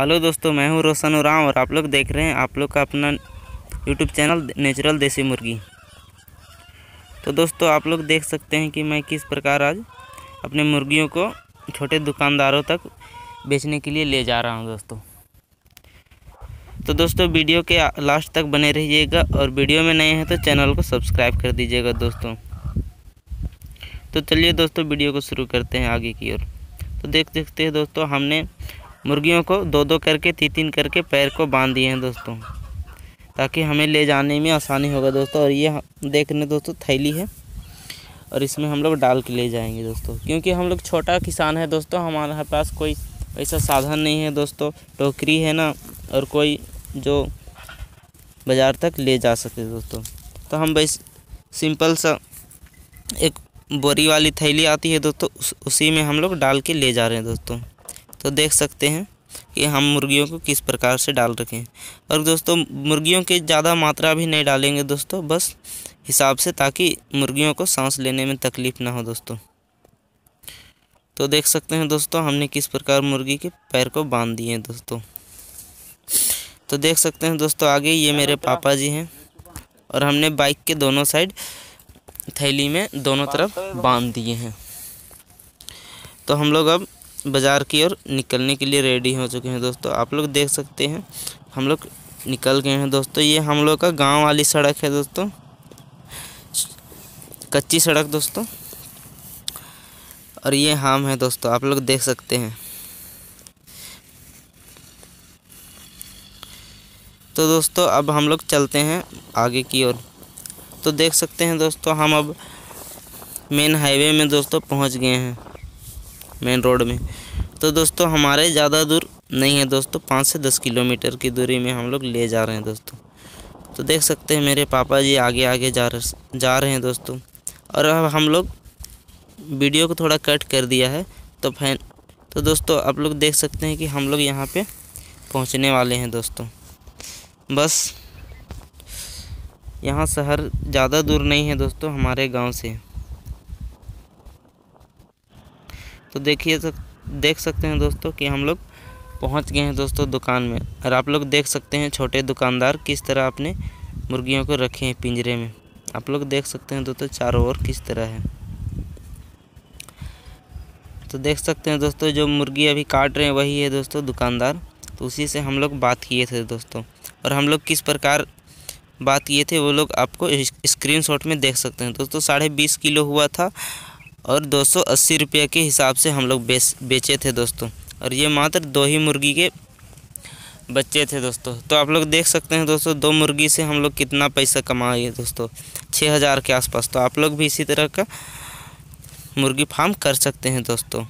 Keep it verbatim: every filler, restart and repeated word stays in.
Hello दोस्तों, मैं हूं रोशन उ राम और आप लोग देख रहे हैं आप लोग का अपना YouTube चैनल नेचुरल देसी मुर्गी। तो दोस्तों आप लोग देख सकते हैं कि मैं किस प्रकार आज अपने मुर्गियों को छोटे दुकानदारों तक बेचने के लिए ले जा रहा हूं दोस्तों। तो दोस्तों वीडियो के लास्ट तक बने रहिएगा और वीडियो में नए हैं तो चैनल को सब्सक्राइब कर दीजिएगा दोस्तों। तो चलिए दोस्तों वीडियो को शुरू करते हैं आगे की ओर। तो देख सकते हैं दोस्तों, हमने मुर्गियों को दो दो करके तीन तीन करके पैर को बांध दिए हैं दोस्तों, ताकि हमें ले जाने में आसानी होगा दोस्तों। और ये देखने दोस्तों थैली है और इसमें हम लोग डाल के ले जाएंगे दोस्तों, क्योंकि हम लोग छोटा किसान है दोस्तों। हमारे पास कोई ऐसा साधन नहीं है दोस्तों, टोकरी है ना, और कोई जो बाज़ार तक ले जा सके दोस्तों। तो हम बस सिंपल सा एक बोरी वाली थैली आती है दोस्तों, उस, उसी में हम लोग डाल के ले जा रहे हैं दोस्तों। तो देख सकते हैं कि हम मुर्गियों को किस प्रकार से डाल रखे हैं। और दोस्तों मुर्गियों के ज़्यादा मात्रा भी नहीं डालेंगे दोस्तों, बस हिसाब से, ताकि मुर्गियों को सांस लेने में तकलीफ़ ना हो दोस्तों। तो देख सकते हैं दोस्तों, हमने किस प्रकार मुर्गी के पैर को बांध दिए हैं दोस्तों। तो देख सकते हैं दोस्तों आगे, ये मेरे पापा जी हैं और हमने बाइक के दोनों साइड थैली में दोनों तरफ बांध दिए हैं। तो हम लोग अब बाज़ार की ओर निकलने के लिए रेडी हो चुके हैं दोस्तों। आप लोग देख सकते हैं हम लोग निकल गए हैं दोस्तों। ये हम लोग का गांव वाली सड़क है दोस्तों, कच्ची सड़क दोस्तों। और ये हम है दोस्तों, आप लोग देख सकते हैं। तो दोस्तों अब हम लोग चलते हैं आगे की ओर। तो देख सकते हैं दोस्तों, हम अब मेन हाईवे में दोस्तों पहुंच गए हैं, मेन रोड में। तो दोस्तों हमारे ज़्यादा दूर नहीं है दोस्तों, पाँच से दस किलोमीटर की दूरी में हम लोग ले जा रहे हैं दोस्तों। तो देख सकते हैं मेरे पापा जी आगे आगे जा रहे जा रहे हैं दोस्तों। और अब हम लोग वीडियो को थोड़ा कट कर दिया है। तो फैन तो दोस्तों आप लोग देख सकते हैं कि हम लोग यहाँ पे पहुँचने वाले हैं दोस्तों। बस यहाँ शहर ज़्यादा दूर नहीं है दोस्तों हमारे गाँव से। तो देखिए देख सकते हैं दोस्तों कि हम लोग पहुंच गए हैं दोस्तों दुकान में। और आप लोग देख सकते हैं छोटे दुकानदार किस तरह अपने मुर्गियों को रखे हैं पिंजरे में। आप लोग देख सकते हैं दोस्तों चारों ओर किस तरह है। तो देख सकते हैं दोस्तों, जो मुर्गी अभी काट रहे हैं वही है दोस्तों दुकानदार। तो उसी से हम लोग बात किए थे दोस्तों, और हम लोग किस प्रकार बात किए थे वो लोग आपको स्क्रीनशॉट में देख सकते हैं दोस्तों। साढ़े बीस किलो हुआ था और दो सौ अस्सी रुपये के हिसाब से हम लोग बेच बेचे थे दोस्तों। और ये मात्र दो ही मुर्गी के बच्चे थे दोस्तों। तो आप लोग देख सकते हैं दोस्तों, दो मुर्गी से हम लोग कितना पैसा कमाए दोस्तों, छः हज़ार के आसपास। तो आप लोग भी इसी तरह का मुर्गी फार्म कर सकते हैं दोस्तों।